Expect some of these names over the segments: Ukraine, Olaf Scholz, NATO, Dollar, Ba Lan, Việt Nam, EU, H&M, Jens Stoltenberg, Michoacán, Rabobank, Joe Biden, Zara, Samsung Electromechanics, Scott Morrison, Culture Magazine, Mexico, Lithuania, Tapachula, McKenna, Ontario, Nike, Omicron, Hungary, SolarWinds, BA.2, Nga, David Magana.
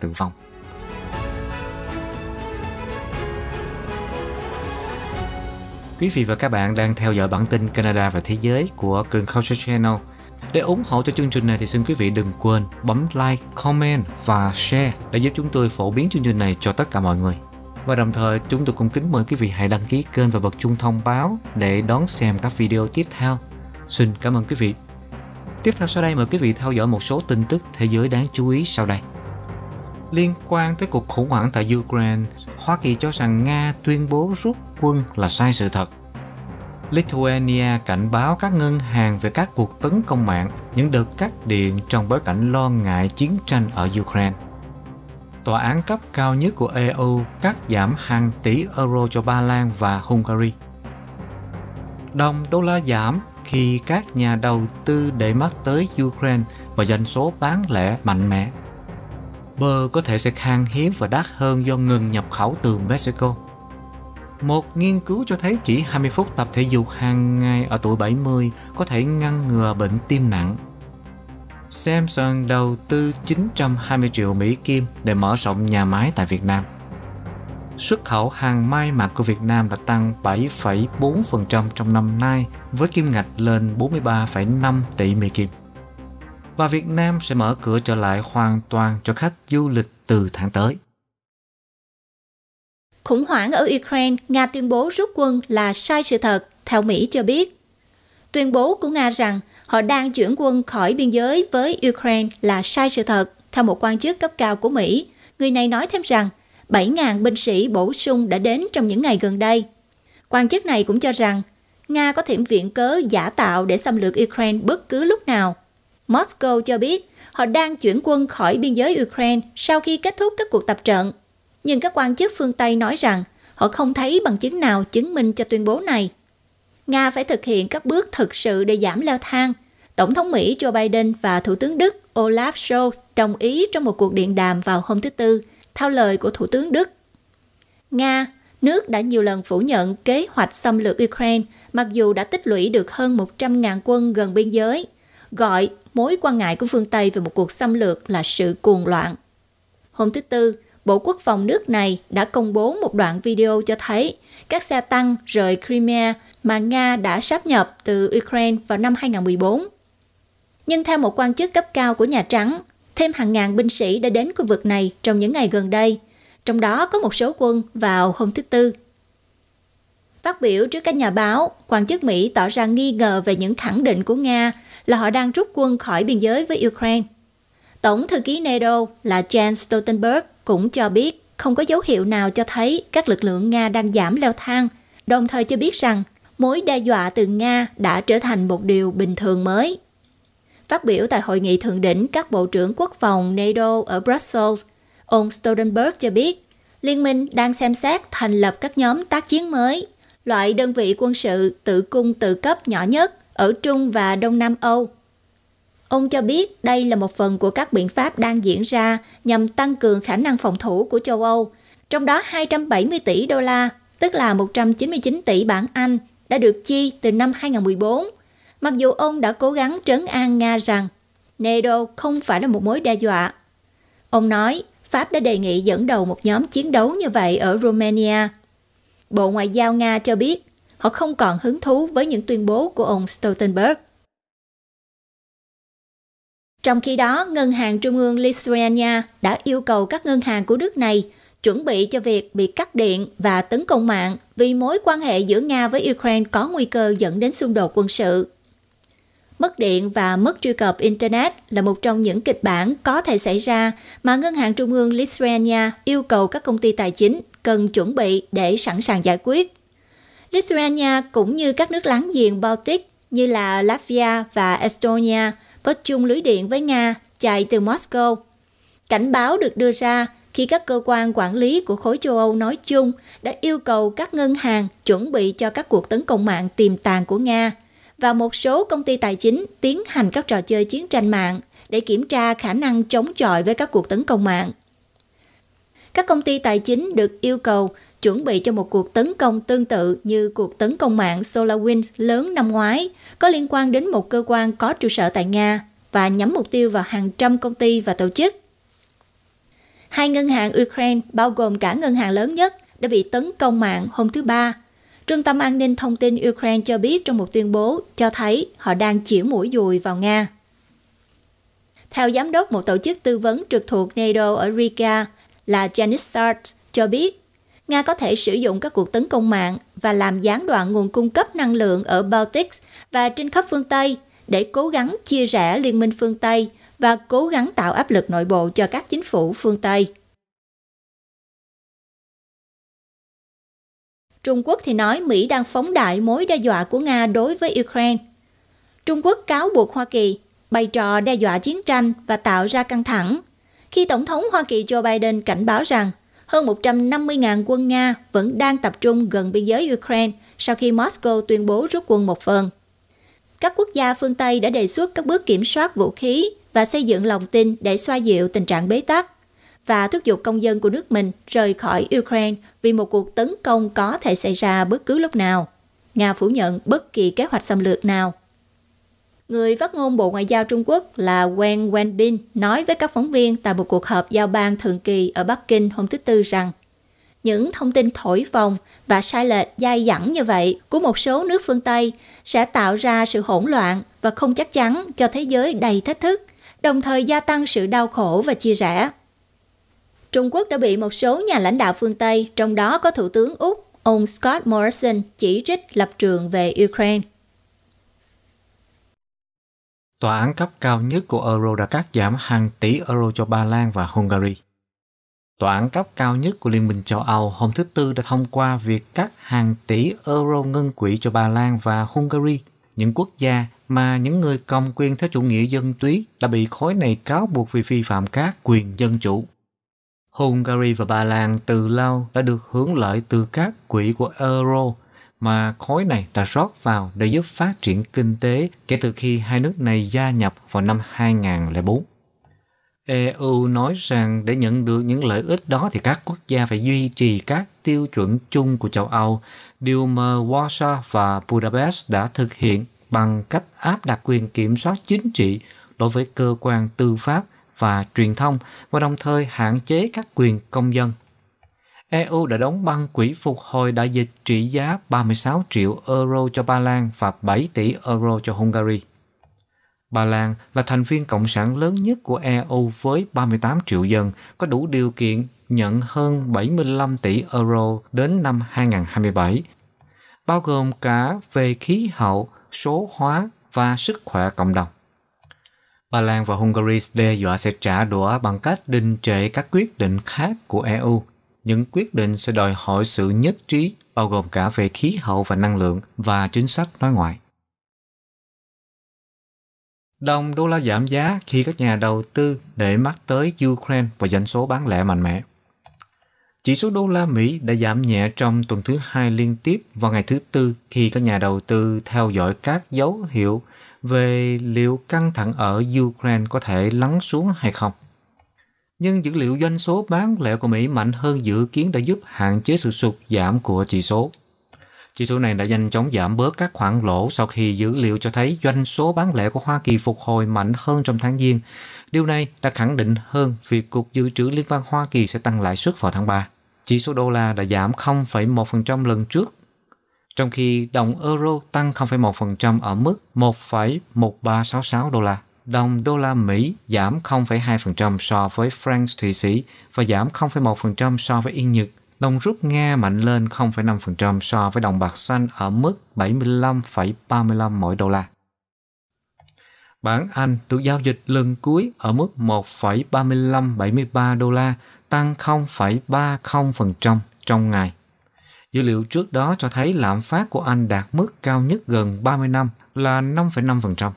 tử vong. Quý vị và các bạn đang theo dõi bản tin Canada và Thế giới của kênh Culture Channel. Để ủng hộ cho chương trình này thì xin quý vị đừng quên bấm like, comment và share để giúp chúng tôi phổ biến chương trình này cho tất cả mọi người. Và đồng thời chúng tôi cũng kính mời quý vị hãy đăng ký kênh và bật chuông thông báo để đón xem các video tiếp theo. Xin cảm ơn quý vị. Tiếp theo sau đây mời quý vị theo dõi một số tin tức thế giới đáng chú ý sau đây. Liên quan tới cuộc khủng hoảng tại Ukraine, Hoa Kỳ cho rằng Nga tuyên bố rút quân là sai sự thật. Lithuania cảnh báo các ngân hàng về các cuộc tấn công mạng, những đợt cắt điện trong bối cảnh lo ngại chiến tranh ở Ukraine. Tòa án cấp cao nhất của EU cắt giảm hàng tỷ euro cho Ba Lan và Hungary. Đồng đô la giảm khi các nhà đầu tư để mắt tới Ukraine và doanh số bán lẻ mạnh mẽ. Bơ có thể sẽ khan hiếm và đắt hơn do ngừng nhập khẩu từ Mexico. Một nghiên cứu cho thấy chỉ 20 phút tập thể dục hàng ngày ở tuổi 70 có thể ngăn ngừa bệnh tim nặng. Samsung đầu tư 920 triệu Mỹ Kim để mở rộng nhà máy tại Việt Nam. Xuất khẩu hàng may mặc của Việt Nam đã tăng 7,4% trong năm nay với kim ngạch lên 43,5 tỷ Mỹ Kim. Và Việt Nam sẽ mở cửa trở lại hoàn toàn cho khách du lịch từ tháng tới. Khủng hoảng ở Ukraine, Nga tuyên bố rút quân là sai sự thật, theo Mỹ cho biết. Tuyên bố của Nga rằng họ đang chuyển quân khỏi biên giới với Ukraine là sai sự thật, theo một quan chức cấp cao của Mỹ. Người này nói thêm rằng 7.000 binh sĩ bổ sung đã đến trong những ngày gần đây. Quan chức này cũng cho rằng Nga có thể viện cớ giả tạo để xâm lược Ukraine bất cứ lúc nào. Moscow cho biết họ đang chuyển quân khỏi biên giới Ukraine sau khi kết thúc các cuộc tập trận. Nhưng các quan chức phương Tây nói rằng họ không thấy bằng chứng nào chứng minh cho tuyên bố này. Nga phải thực hiện các bước thực sự để giảm leo thang. Tổng thống Mỹ Joe Biden và Thủ tướng Đức Olaf Scholz đồng ý trong một cuộc điện đàm vào hôm thứ Tư, theo lời của Thủ tướng Đức. Nga, nước đã nhiều lần phủ nhận kế hoạch xâm lược Ukraine mặc dù đã tích lũy được hơn 100.000 quân gần biên giới, gọi mối quan ngại của phương Tây về một cuộc xâm lược là sự cuồng loạn. Hôm thứ Tư, Bộ Quốc phòng nước này đã công bố một đoạn video cho thấy các xe tăng rời Crimea mà Nga đã sáp nhập từ Ukraine vào năm 2014. Nhưng theo một quan chức cấp cao của Nhà Trắng, thêm hàng ngàn binh sĩ đã đến khu vực này trong những ngày gần đây, trong đó có một số quân vào hôm thứ Tư. Phát biểu trước các nhà báo, quan chức Mỹ tỏ ra nghi ngờ về những khẳng định của Nga là họ đang rút quân khỏi biên giới với Ukraine. Tổng thư ký NATO là Jens Stoltenberg cũng cho biết không có dấu hiệu nào cho thấy các lực lượng Nga đang giảm leo thang, đồng thời cho biết rằng mối đe dọa từ Nga đã trở thành một điều bình thường mới. Phát biểu tại hội nghị thượng đỉnh các bộ trưởng quốc phòng NATO ở Brussels, ông Stoltenberg cho biết Liên minh đang xem xét thành lập các nhóm tác chiến mới, loại đơn vị quân sự tự cung tự cấp nhỏ nhất ở Trung và Đông Nam Âu. Ông cho biết đây là một phần của các biện pháp đang diễn ra nhằm tăng cường khả năng phòng thủ của châu Âu, trong đó 270 tỷ đô la, tức là 199 tỷ bảng Anh, đã được chi từ năm 2014, mặc dù ông đã cố gắng trấn an Nga rằng NATO không phải là một mối đe dọa. Ông nói Pháp đã đề nghị dẫn đầu một nhóm chiến đấu như vậy ở Romania. Bộ Ngoại giao Nga cho biết họ không còn hứng thú với những tuyên bố của ông Stoltenberg. Trong khi đó, Ngân hàng Trung ương Lithuania đã yêu cầu các ngân hàng của nước này chuẩn bị cho việc bị cắt điện và tấn công mạng vì mối quan hệ giữa Nga với Ukraine có nguy cơ dẫn đến xung đột quân sự. Mất điện và mất truy cập Internet là một trong những kịch bản có thể xảy ra mà Ngân hàng Trung ương Lithuania yêu cầu các công ty tài chính cần chuẩn bị để sẵn sàng giải quyết. Lithuania cũng như các nước láng giềng Baltic như là Latvia và Estonia có chung lưới điện với Nga chạy từ Moscow. Cảnh báo được đưa ra khi các cơ quan quản lý của khối châu Âu nói chung đã yêu cầu các ngân hàng chuẩn bị cho các cuộc tấn công mạng tiềm tàng của Nga và một số công ty tài chính tiến hành các trò chơi chiến tranh mạng để kiểm tra khả năng chống chọi với các cuộc tấn công mạng. Các công ty tài chính được yêu cầu chuẩn bị cho một cuộc tấn công tương tự như cuộc tấn công mạng SolarWinds lớn năm ngoái có liên quan đến một cơ quan có trụ sở tại Nga và nhắm mục tiêu vào hàng trăm công ty và tổ chức. 2 ngân hàng Ukraine, bao gồm cả ngân hàng lớn nhất, đã bị tấn công mạng hôm thứ Ba. Trung tâm An ninh Thông tin Ukraine cho biết trong một tuyên bố cho thấy họ đang chĩa mũi dùi vào Nga. Theo giám đốc một tổ chức tư vấn trực thuộc NATO ở Riga là Jens Stoltenberg cho biết, Nga có thể sử dụng các cuộc tấn công mạng và làm gián đoạn nguồn cung cấp năng lượng ở Baltics và trên khắp phương Tây để cố gắng chia rẽ liên minh phương Tây và cố gắng tạo áp lực nội bộ cho các chính phủ phương Tây. Trung Quốc thì nói Mỹ đang phóng đại mối đe dọa của Nga đối với Ukraine. Trung Quốc cáo buộc Hoa Kỳ bày trò đe dọa chiến tranh và tạo ra căng thẳng, khi Tổng thống Hoa Kỳ Joe Biden cảnh báo rằng hơn 150.000 quân Nga vẫn đang tập trung gần biên giới Ukraine sau khi Moscow tuyên bố rút quân một phần. Các quốc gia phương Tây đã đề xuất các bước kiểm soát vũ khí và xây dựng lòng tin để xoa dịu tình trạng bế tắc và thúc giục công dân của nước mình rời khỏi Ukraine vì một cuộc tấn công có thể xảy ra bất cứ lúc nào. Nga phủ nhận bất kỳ kế hoạch xâm lược nào. Người phát ngôn Bộ Ngoại giao Trung Quốc là Wang Wenbin nói với các phóng viên tại một cuộc họp giao ban thường kỳ ở Bắc Kinh hôm thứ Tư rằng những thông tin thổi phồng và sai lệch dai dẳng như vậy của một số nước phương Tây sẽ tạo ra sự hỗn loạn và không chắc chắn cho thế giới đầy thách thức, đồng thời gia tăng sự đau khổ và chia rẽ. Trung Quốc đã bị một số nhà lãnh đạo phương Tây, trong đó có Thủ tướng Úc, ông Scott Morrison, chỉ trích lập trường về Ukraine. Tòa án cấp cao nhất của euro đã cắt giảm hàng tỷ euro cho Ba Lan và Hungary. Tòa án cấp cao nhất của Liên minh châu Âu hôm thứ Tư đã thông qua việc cắt hàng tỷ euro ngân quỹ cho Ba Lan và Hungary, những quốc gia mà những người cầm quyền theo chủ nghĩa dân túy đã bị khối này cáo buộc vì vi phạm các quyền dân chủ. Hungary và Ba Lan từ lâu đã được hưởng lợi từ các quỹ của euro mà khối này đã rót vào để giúp phát triển kinh tế kể từ khi hai nước này gia nhập vào năm 2004. EU nói rằng để nhận được những lợi ích đó thì các quốc gia phải duy trì các tiêu chuẩn chung của châu Âu, điều mà Warsaw và Budapest đã thực hiện bằng cách áp đặt quyền kiểm soát chính trị đối với cơ quan tư pháp và truyền thông và đồng thời hạn chế các quyền công dân. EU đã đóng băng quỹ phục hồi đại dịch trị giá 36 triệu euro cho Ba Lan và 7 tỷ euro cho Hungary. Ba Lan là thành viên cộng sản lớn nhất của EU với 38 triệu dân, có đủ điều kiện nhận hơn 75 tỷ euro đến năm 2027, bao gồm cả về khí hậu, số hóa và sức khỏe cộng đồng. Ba Lan và Hungary đe dọa sẽ trả đũa bằng cách đình trệ các quyết định khác của EU. Những quyết định sẽ đòi hỏi sự nhất trí, bao gồm cả về khí hậu và năng lượng và chính sách đối ngoại. Đồng đô la giảm giá khi các nhà đầu tư để mắt tới Ukraine và doanh số bán lẻ mạnh mẽ. Chỉ số đô la Mỹ đã giảm nhẹ trong tuần thứ hai liên tiếp vào ngày thứ Tư khi các nhà đầu tư theo dõi các dấu hiệu về liệu căng thẳng ở Ukraine có thể lắng xuống hay không. Nhưng dữ liệu doanh số bán lẻ của Mỹ mạnh hơn dự kiến đã giúp hạn chế sự sụt giảm của chỉ số. Chỉ số này đã nhanh chóng giảm bớt các khoản lỗ sau khi dữ liệu cho thấy doanh số bán lẻ của Hoa Kỳ phục hồi mạnh hơn trong tháng Giêng. Điều này đã khẳng định hơn việc Cục Dự trữ Liên bang Hoa Kỳ sẽ tăng lãi suất vào tháng 3. Chỉ số đô la đã giảm 0,1% lần trước, trong khi đồng euro tăng 0,1% ở mức 1,1366 đô la. Đồng đô la Mỹ giảm 0,2% so với franc Thụy Sĩ và giảm 0,1% so với Yên Nhật. Đồng rúp Nga mạnh lên 0,5% so với đồng bạc xanh ở mức 75,35 mỗi đô la. Bảng Anh được giao dịch lần cuối ở mức 1,3573 đô la, tăng 0,30% trong ngày. Dữ liệu trước đó cho thấy lạm phát của Anh đạt mức cao nhất gần 30 năm là 5,5%.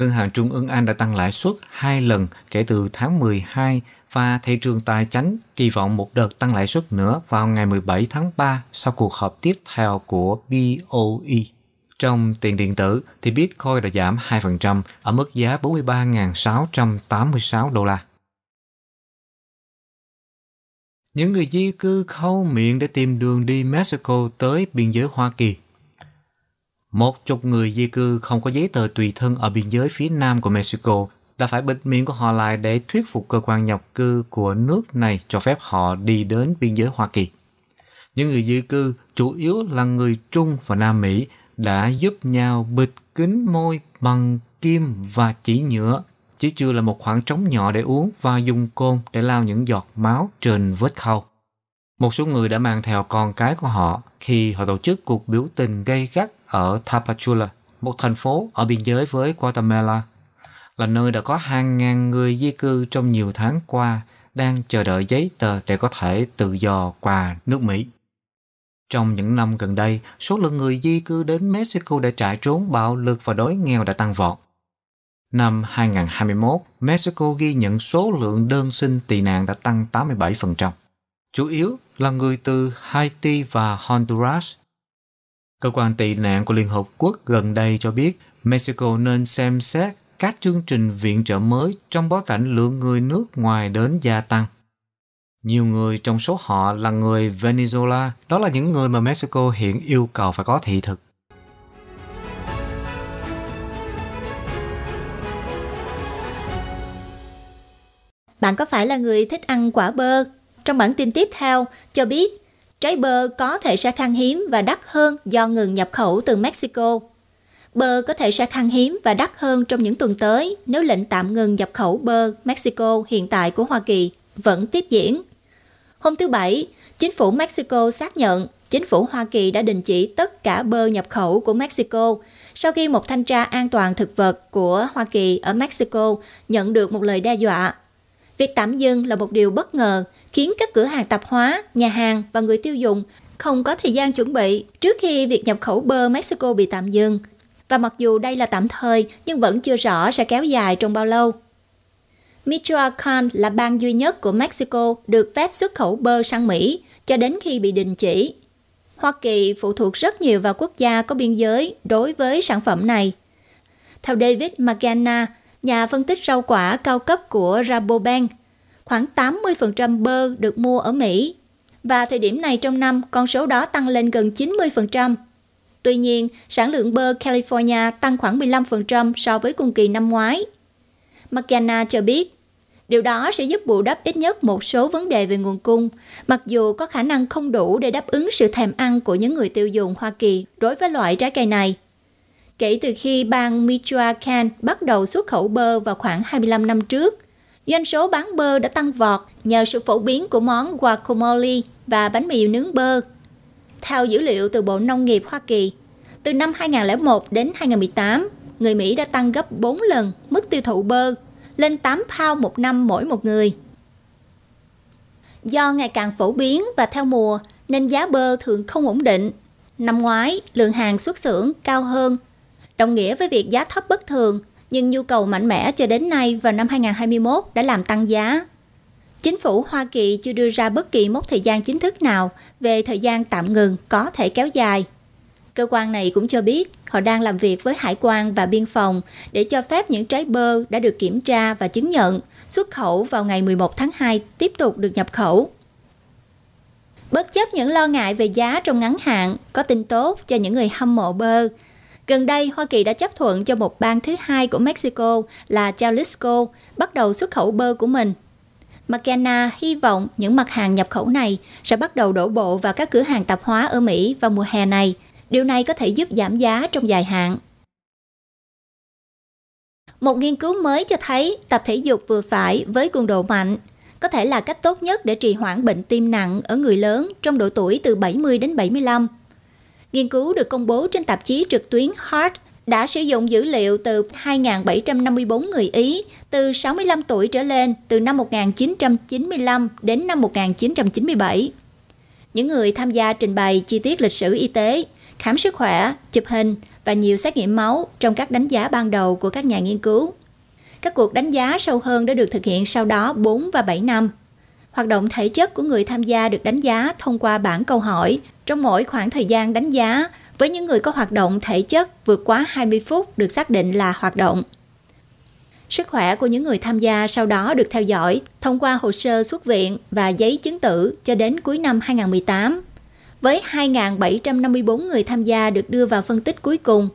Ngân hàng Trung ương Anh đã tăng lãi suất 2 lần kể từ tháng 12 và thị trường tài chánh kỳ vọng một đợt tăng lãi suất nữa vào ngày 17 tháng 3 sau cuộc họp tiếp theo của BOE. Trong tiền điện tử thì Bitcoin đã giảm 2% ở mức giá 43.686 đô la. Những người di cư khâu miệng để tìm đường đi Mexico tới biên giới Hoa Kỳ. Một chục người di cư không có giấy tờ tùy thân ở biên giới phía nam của Mexico đã phải bịt miệng của họ lại để thuyết phục cơ quan nhập cư của nước này cho phép họ đi đến biên giới Hoa Kỳ. Những người di cư, chủ yếu là người Trung và Nam Mỹ, đã giúp nhau bịt kín môi bằng kim và chỉ nhựa. Chỉ chưa là một khoảng trống nhỏ để uống và dùng côn để lau những giọt máu trên vết khâu. Một số người đã mang theo con cái của họ khi họ tổ chức cuộc biểu tình gay gắt ở Tapachula, một thành phố ở biên giới với Guatemala, là nơi đã có hàng ngàn người di cư trong nhiều tháng qua đang chờ đợi giấy tờ để có thể tự do qua nước Mỹ. Trong những năm gần đây, số lượng người di cư đến Mexico để chạy trốn bạo lực và đói nghèo đã tăng vọt. Năm 2021, Mexico ghi nhận số lượng đơn xin tị nạn đã tăng 87%, chủ yếu là người từ Haiti và Honduras. Cơ quan tị nạn của Liên Hợp Quốc gần đây cho biết Mexico nên xem xét các chương trình viện trợ mới trong bối cảnh lượng người nước ngoài đến gia tăng. Nhiều người trong số họ là người Venezuela, đó là những người mà Mexico hiện yêu cầu phải có thị thực. Bạn có phải là người thích ăn quả bơ? Trong bản tin tiếp theo cho biết, trái bơ có thể sẽ khan hiếm và đắt hơn do ngừng nhập khẩu từ Mexico. Bơ có thể sẽ khan hiếm và đắt hơn trong những tuần tới nếu lệnh tạm ngừng nhập khẩu bơ Mexico hiện tại của Hoa Kỳ vẫn tiếp diễn. Hôm thứ Bảy, chính phủ Mexico xác nhận chính phủ Hoa Kỳ đã đình chỉ tất cả bơ nhập khẩu của Mexico sau khi một thanh tra an toàn thực vật của Hoa Kỳ ở Mexico nhận được một lời đe dọa. Việc tạm dừng là một điều bất ngờ, khiến các cửa hàng tạp hóa, nhà hàng và người tiêu dùng không có thời gian chuẩn bị trước khi việc nhập khẩu bơ Mexico bị tạm dừng. Và mặc dù đây là tạm thời, nhưng vẫn chưa rõ sẽ kéo dài trong bao lâu. Michoacán là bang duy nhất của Mexico được phép xuất khẩu bơ sang Mỹ cho đến khi bị đình chỉ. Hoa Kỳ phụ thuộc rất nhiều vào quốc gia có biên giới đối với sản phẩm này. Theo David Magana, nhà phân tích rau quả cao cấp của Rabobank, khoảng 80% bơ được mua ở Mỹ, và thời điểm này trong năm con số đó tăng lên gần 90%. Tuy nhiên, sản lượng bơ California tăng khoảng 15% so với cùng kỳ năm ngoái. McKenna cho biết, điều đó sẽ giúp bù đắp ít nhất một số vấn đề về nguồn cung, mặc dù có khả năng không đủ để đáp ứng sự thèm ăn của những người tiêu dùng Hoa Kỳ đối với loại trái cây này. Kể từ khi bang Michoacán bắt đầu xuất khẩu bơ vào khoảng 25 năm trước, doanh số bán bơ đã tăng vọt nhờ sự phổ biến của món guacamole và bánh mì nướng bơ. Theo dữ liệu từ Bộ Nông nghiệp Hoa Kỳ, từ năm 2001 đến 2018, người Mỹ đã tăng gấp 4 lần mức tiêu thụ bơ, lên 8 pound một năm mỗi một người. Do ngày càng phổ biến và theo mùa, nên giá bơ thường không ổn định. Năm ngoái, lượng hàng xuất xưởng cao hơn, đồng nghĩa với việc giá thấp bất thường, nhưng nhu cầu mạnh mẽ cho đến nay vào năm 2021 đã làm tăng giá. Chính phủ Hoa Kỳ chưa đưa ra bất kỳ mốc thời gian chính thức nào về thời gian tạm ngừng có thể kéo dài. Cơ quan này cũng cho biết họ đang làm việc với hải quan và biên phòng để cho phép những trái bơ đã được kiểm tra và chứng nhận xuất khẩu vào ngày 11 tháng 2 tiếp tục được nhập khẩu. Bất chấp những lo ngại về giá trong ngắn hạn, có tin tốt cho những người hâm mộ bơ. Gần đây, Hoa Kỳ đã chấp thuận cho một bang thứ hai của Mexico là Jalisco bắt đầu xuất khẩu bơ của mình. McKenna hy vọng những mặt hàng nhập khẩu này sẽ bắt đầu đổ bộ vào các cửa hàng tạp hóa ở Mỹ vào mùa hè này. Điều này có thể giúp giảm giá trong dài hạn. Một nghiên cứu mới cho thấy tập thể dục vừa phải với cường độ mạnh có thể là cách tốt nhất để trì hoãn bệnh tim nặng ở người lớn trong độ tuổi từ 70 đến 75. Nghiên cứu được công bố trên tạp chí trực tuyến Heart đã sử dụng dữ liệu từ 2.754 người Ý từ 65 tuổi trở lên từ năm 1995 đến năm 1997. Những người tham gia trình bày chi tiết lịch sử y tế, khám sức khỏe, chụp hình và nhiều xét nghiệm máu trong các đánh giá ban đầu của các nhà nghiên cứu. Các cuộc đánh giá sâu hơn đã được thực hiện sau đó 4 và 7 năm. Hoạt động thể chất của người tham gia được đánh giá thông qua bảng câu hỏi trong mỗi khoảng thời gian đánh giá với những người có hoạt động thể chất vượt quá 20 phút được xác định là hoạt động. Sức khỏe của những người tham gia sau đó được theo dõi thông qua hồ sơ xuất viện và giấy chứng tử cho đến cuối năm 2018, với 2.754 người tham gia được đưa vào phân tích cuối cùng.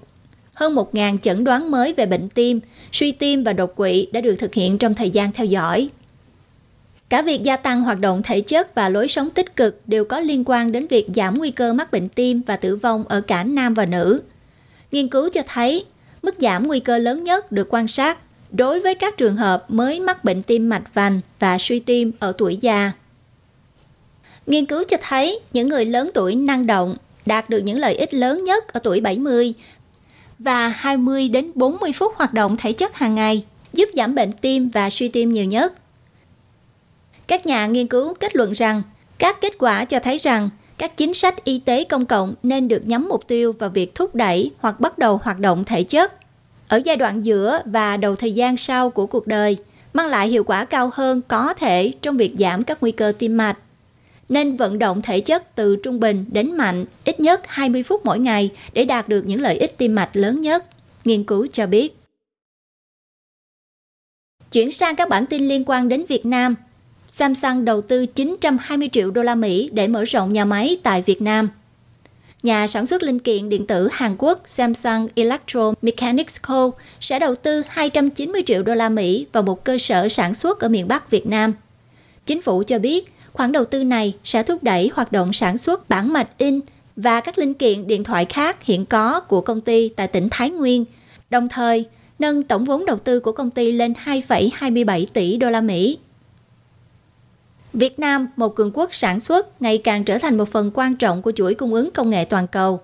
hơn 1.000 chẩn đoán mới về bệnh tim, suy tim và đột quỵ đã được thực hiện trong thời gian theo dõi. Cả việc gia tăng hoạt động thể chất và lối sống tích cực đều có liên quan đến việc giảm nguy cơ mắc bệnh tim và tử vong ở cả nam và nữ. Nghiên cứu cho thấy, mức giảm nguy cơ lớn nhất được quan sát đối với các trường hợp mới mắc bệnh tim mạch vành và suy tim ở tuổi già. Nghiên cứu cho thấy những người lớn tuổi năng động đạt được những lợi ích lớn nhất ở tuổi 70 và 20 đến 40 phút hoạt động thể chất hàng ngày giúp giảm bệnh tim và suy tim nhiều nhất. Các nhà nghiên cứu kết luận rằng các kết quả cho thấy rằng các chính sách y tế công cộng nên được nhắm mục tiêu vào việc thúc đẩy hoặc bắt đầu hoạt động thể chất ở giai đoạn giữa và đầu thời gian sau của cuộc đời, mang lại hiệu quả cao hơn có thể trong việc giảm các nguy cơ tim mạch. Nên vận động thể chất từ trung bình đến mạnh ít nhất 20 phút mỗi ngày để đạt được những lợi ích tim mạch lớn nhất, nghiên cứu cho biết. Chuyển sang các bản tin liên quan đến Việt Nam. Samsung đầu tư 920 triệu đô la Mỹ để mở rộng nhà máy tại Việt Nam. Nhà sản xuất linh kiện điện tử Hàn Quốc Samsung Electromechanics Co. sẽ đầu tư 290 triệu đô la Mỹ vào một cơ sở sản xuất ở miền Bắc Việt Nam. Chính phủ cho biết, khoản đầu tư này sẽ thúc đẩy hoạt động sản xuất bản mạch in và các linh kiện điện thoại khác hiện có của công ty tại tỉnh Thái Nguyên, đồng thời nâng tổng vốn đầu tư của công ty lên 2,27 tỷ đô la Mỹ. Việt Nam, một cường quốc sản xuất, ngày càng trở thành một phần quan trọng của chuỗi cung ứng công nghệ toàn cầu.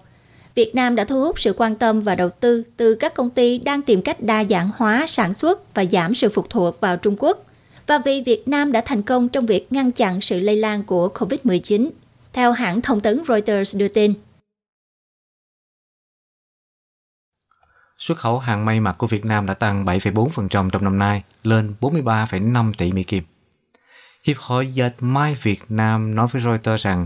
Việt Nam đã thu hút sự quan tâm và đầu tư từ các công ty đang tìm cách đa dạng hóa sản xuất và giảm sự phụ thuộc vào Trung Quốc, và vì Việt Nam đã thành công trong việc ngăn chặn sự lây lan của COVID-19, theo hãng thông tấn Reuters đưa tin. Xuất khẩu hàng may mặc của Việt Nam đã tăng 7,4% trong năm nay, lên 43,5 tỷ Mỹ Kim. Hiệp hội Dệt May Việt Nam nói với Reuters rằng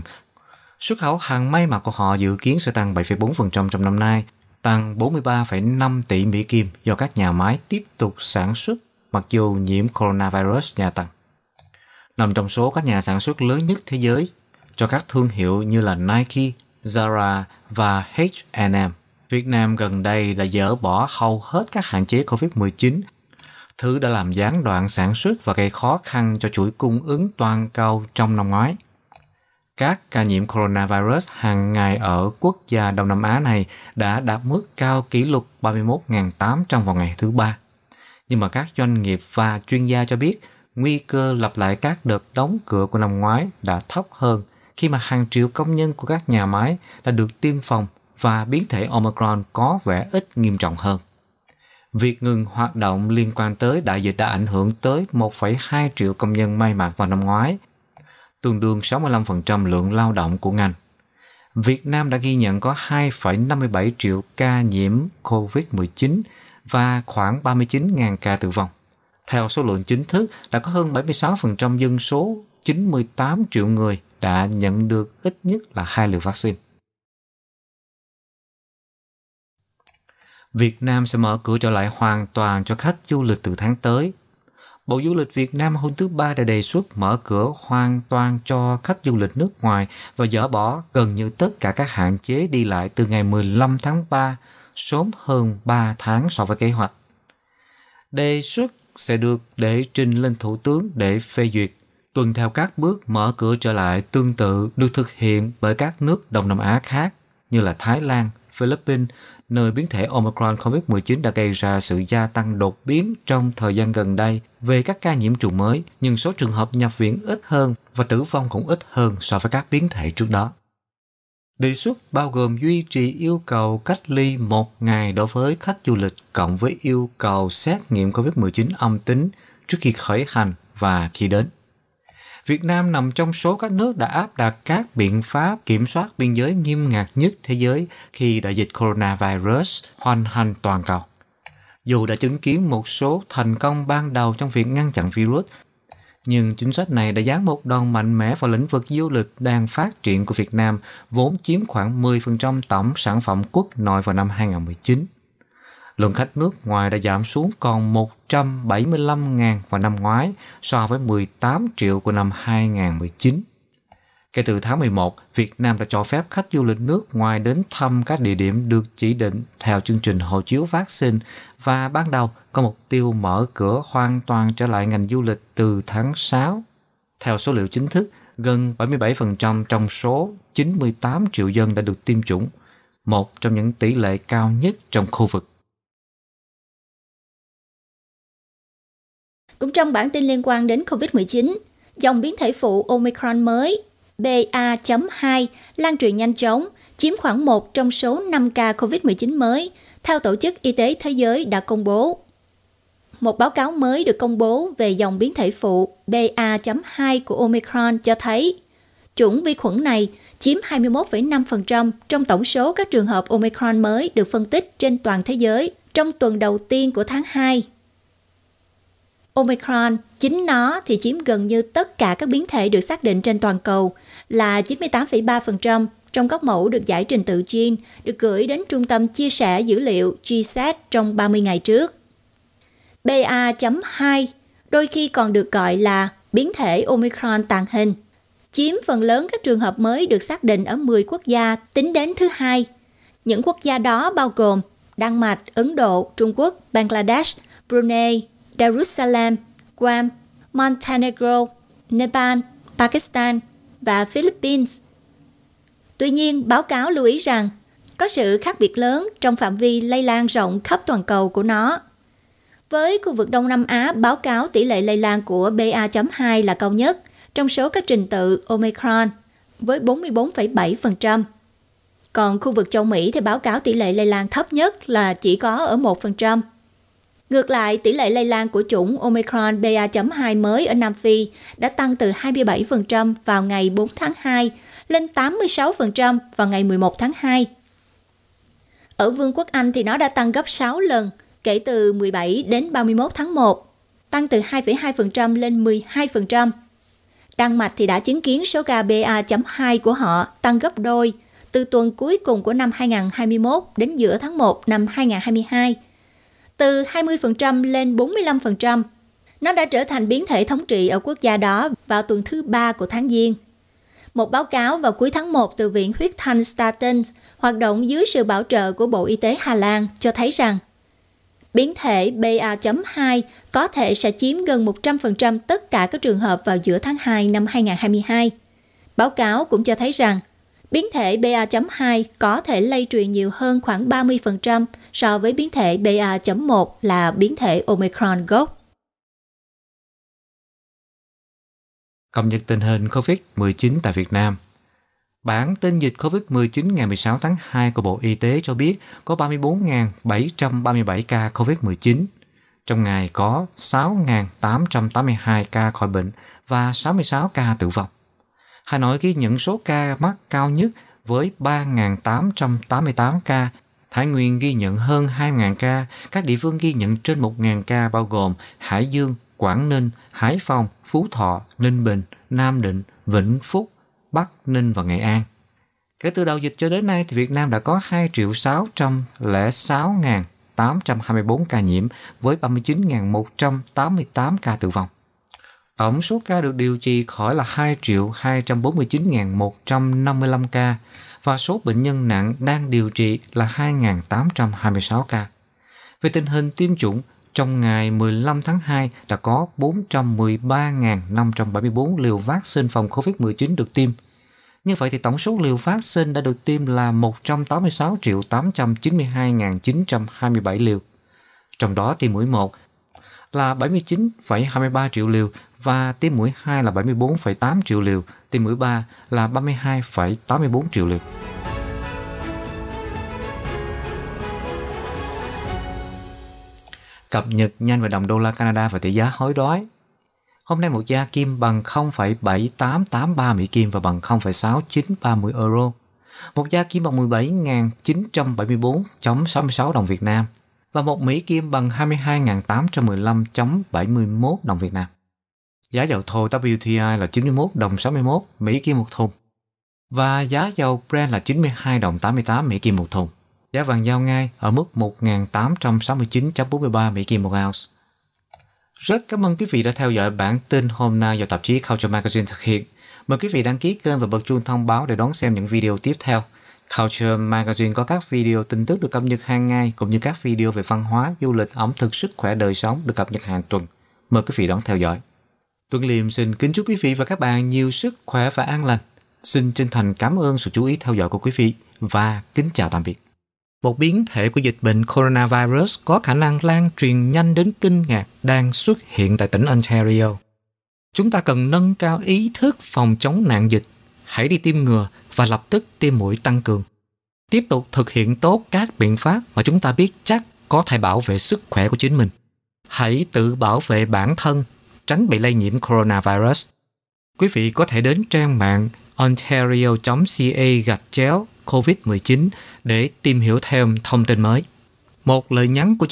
xuất khẩu hàng may mặc của họ dự kiến sẽ tăng 7,4% trong năm nay, tăng 43,5 tỷ Mỹ Kim do các nhà máy tiếp tục sản xuất mặc dù nhiễm coronavirus gia tăng. Nằm trong số các nhà sản xuất lớn nhất thế giới cho các thương hiệu như là Nike, Zara và H&M, Việt Nam gần đây đã dỡ bỏ hầu hết các hạn chế COVID-19, thứ đã làm gián đoạn sản xuất và gây khó khăn cho chuỗi cung ứng toàn cầu trong năm ngoái. Các ca nhiễm coronavirus hàng ngày ở quốc gia Đông Nam Á này đã đạt mức cao kỷ lục 31.800 vào ngày thứ Ba. Nhưng mà các doanh nghiệp và chuyên gia cho biết nguy cơ lặp lại các đợt đóng cửa của năm ngoái đã thấp hơn khi mà hàng triệu công nhân của các nhà máy đã được tiêm phòng và biến thể Omicron có vẻ ít nghiêm trọng hơn. Việc ngừng hoạt động liên quan tới đại dịch đã ảnh hưởng tới 1,2 triệu công nhân may mặc vào năm ngoái, tương đương 65% lượng lao động của ngành. Việt Nam đã ghi nhận có 2,57 triệu ca nhiễm COVID-19 và khoảng 39.000 ca tử vong. Theo số lượng chính thức, đã có hơn 76% dân số 98 triệu người đã nhận được ít nhất là 2 liều vaccine. Việt Nam sẽ mở cửa trở lại hoàn toàn cho khách du lịch từ tháng tới. Bộ Du lịch Việt Nam hôm thứ Ba đã đề xuất mở cửa hoàn toàn cho khách du lịch nước ngoài và dỡ bỏ gần như tất cả các hạn chế đi lại từ ngày 15 tháng 3, sớm hơn 3 tháng so với kế hoạch. Đề xuất sẽ được đệ trình lên Thủ tướng để phê duyệt, tuân theo các bước mở cửa trở lại tương tự được thực hiện bởi các nước Đông Nam Á khác như là Thái Lan, Philippines, nơi biến thể Omicron COVID-19 đã gây ra sự gia tăng đột biến trong thời gian gần đây về các ca nhiễm trùng mới, nhưng số trường hợp nhập viện ít hơn và tử vong cũng ít hơn so với các biến thể trước đó. Đề xuất bao gồm duy trì yêu cầu cách ly 1 ngày đối với khách du lịch cộng với yêu cầu xét nghiệm COVID-19 âm tính trước khi khởi hành và khi đến. Việt Nam nằm trong số các nước đã áp đặt các biện pháp kiểm soát biên giới nghiêm ngặt nhất thế giới khi đại dịch coronavirus hoành hành toàn cầu. Dù đã chứng kiến một số thành công ban đầu trong việc ngăn chặn virus, nhưng chính sách này đã giáng một đòn mạnh mẽ vào lĩnh vực du lịch đang phát triển của Việt Nam, vốn chiếm khoảng 10% tổng sản phẩm quốc nội vào năm 2019. Lượng khách nước ngoài đã giảm xuống còn 175.000 vào năm ngoái so với 18 triệu của năm 2019. Kể từ tháng 11, Việt Nam đã cho phép khách du lịch nước ngoài đến thăm các địa điểm được chỉ định theo chương trình hộ chiếu vaccine và ban đầu có mục tiêu mở cửa hoàn toàn trở lại ngành du lịch từ tháng 6. Theo số liệu chính thức, gần 77% trong số 98 triệu dân đã được tiêm chủng, một trong những tỷ lệ cao nhất trong khu vực. Cũng trong bản tin liên quan đến COVID-19, dòng biến thể phụ Omicron mới BA.2 lan truyền nhanh chóng, chiếm khoảng 1 trong số 5 ca COVID-19 mới, theo Tổ chức Y tế Thế giới đã công bố. Một báo cáo mới được công bố về dòng biến thể phụ BA.2 của Omicron cho thấy chủng vi khuẩn này chiếm 21,5% trong tổng số các trường hợp Omicron mới được phân tích trên toàn thế giới trong tuần đầu tiên của tháng 2. Omicron, chính nó thì chiếm gần như tất cả các biến thể được xác định trên toàn cầu, là 98,3% trong các mẫu được giải trình tự gen được gửi đến Trung tâm Chia sẻ Dữ liệu GISAID trong 30 ngày trước. BA.2 đôi khi còn được gọi là biến thể Omicron tàng hình, chiếm phần lớn các trường hợp mới được xác định ở 10 quốc gia tính đến thứ Hai. Những quốc gia đó bao gồm Đan Mạch, Ấn Độ, Trung Quốc, Bangladesh, Brunei, Darussalam, Guam, Montenegro, Nepal, Pakistan và Philippines. Tuy nhiên, báo cáo lưu ý rằng có sự khác biệt lớn trong phạm vi lây lan rộng khắp toàn cầu của nó. Với khu vực Đông Nam Á, báo cáo tỷ lệ lây lan của BA.2 là cao nhất trong số các trình tự Omicron với 44,7%. Còn khu vực châu Mỹ thì báo cáo tỷ lệ lây lan thấp nhất là chỉ có ở 1%. Ngược lại, tỷ lệ lây lan của chủng Omicron BA.2 mới ở Nam Phi đã tăng từ 27% vào ngày 4 tháng 2 lên 86% vào ngày 11 tháng 2. Ở Vương quốc Anh thì nó đã tăng gấp 6 lần kể từ 17 đến 31 tháng 1, tăng từ 2,2% lên 12%. Đan Mạch thì đã chứng kiến số ca BA.2 của họ tăng gấp đôi từ tuần cuối cùng của năm 2021 đến giữa tháng 1 năm 2022. Từ 20% lên 45%. Nó đã trở thành biến thể thống trị ở quốc gia đó vào tuần thứ 3 của tháng Giêng. Một báo cáo vào cuối tháng 1 từ Viện Huyết Thanh Statens hoạt động dưới sự bảo trợ của Bộ Y tế Hà Lan cho thấy rằng biến thể BA.2 có thể sẽ chiếm gần 100% tất cả các trường hợp vào giữa tháng 2 năm 2022. Báo cáo cũng cho thấy rằng biến thể BA.2 có thể lây truyền nhiều hơn khoảng 30% so với biến thể BA.1 là biến thể Omicron gốc. Cập nhật tình hình COVID-19 tại Việt Nam. Bản tin dịch COVID-19 ngày 16 tháng 2 của Bộ Y tế cho biết có 34.737 ca COVID-19. Trong ngày có 6.882 ca khỏi bệnh và 66 ca tử vong. Hà Nội ghi nhận số ca mắc cao nhất với 3.888 ca, Thái Nguyên ghi nhận hơn 2.000 ca, các địa phương ghi nhận trên 1.000 ca bao gồm Hải Dương, Quảng Ninh, Hải Phòng, Phú Thọ, Ninh Bình, Nam Định, Vĩnh Phúc, Bắc Ninh và Nghệ An. Kể từ đầu dịch cho đến nay thì Việt Nam đã có 2.606.824 ca nhiễm với 39.188 ca tử vong. Tổng số ca được điều trị khỏi là 2.249.155 ca và số bệnh nhân nặng đang điều trị là 2.826 ca. Về tình hình tiêm chủng, trong ngày 15 tháng 2 đã có 413.574 liều vaccine phòng COVID-19 được tiêm. Như vậy thì tổng số liều vaccine đã được tiêm là 186.892.927 liều. Trong đó tiêm mũi 1 là 79,23 triệu liều và tiêm mũi 2 là 74,8 triệu liều, tiêm mũi 3 là 32,84 triệu liều. Cập nhật nhanh về đồng đô la Canada và tỷ giá hối đoái. Hôm nay một gia kim bằng 0,7883 Mỹ Kim và bằng 0,6930 euro. Một gia kim bằng 17.974.66 đồng Việt Nam. Và một Mỹ Kim bằng 22.815.71 đồng Việt Nam. Giá dầu thô WTI là 91 đồng 61 Mỹ Kim một thùng. Và giá dầu Brent là 92 đồng 88 Mỹ Kim một thùng. Giá vàng giao ngay ở mức 1.869.43 Mỹ Kim một ounce. Rất cảm ơn quý vị đã theo dõi bản tin hôm nay do tạp chí Culture Magazine thực hiện. Mời quý vị đăng ký kênh và bật chuông thông báo để đón xem những video tiếp theo. Culture Magazine có các video tin tức được cập nhật hàng ngày, cũng như các video về văn hóa, du lịch, ẩm thực, sức khỏe, đời sống được cập nhật hàng tuần. Mời quý vị đón theo dõi. Tuấn Liêm xin kính chúc quý vị và các bạn nhiều sức khỏe và an lành. Xin chân thành cảm ơn sự chú ý theo dõi của quý vị và kính chào tạm biệt. Một biến thể của dịch bệnh coronavirus có khả năng lan truyền nhanh đến kinh ngạc đang xuất hiện tại tỉnh Ontario. Chúng ta cần nâng cao ý thức phòng chống nạn dịch. Hãy đi tiêm ngừa và lập tức tiêm mũi tăng cường. Tiếp tục thực hiện tốt các biện pháp mà chúng ta biết chắc có thể bảo vệ sức khỏe của chính mình. Hãy tự bảo vệ bản thân, tránh bị lây nhiễm coronavirus. Quý vị có thể đến trang mạng ontario.ca/COVID-19 để tìm hiểu thêm thông tin mới. Một lời nhắn của chính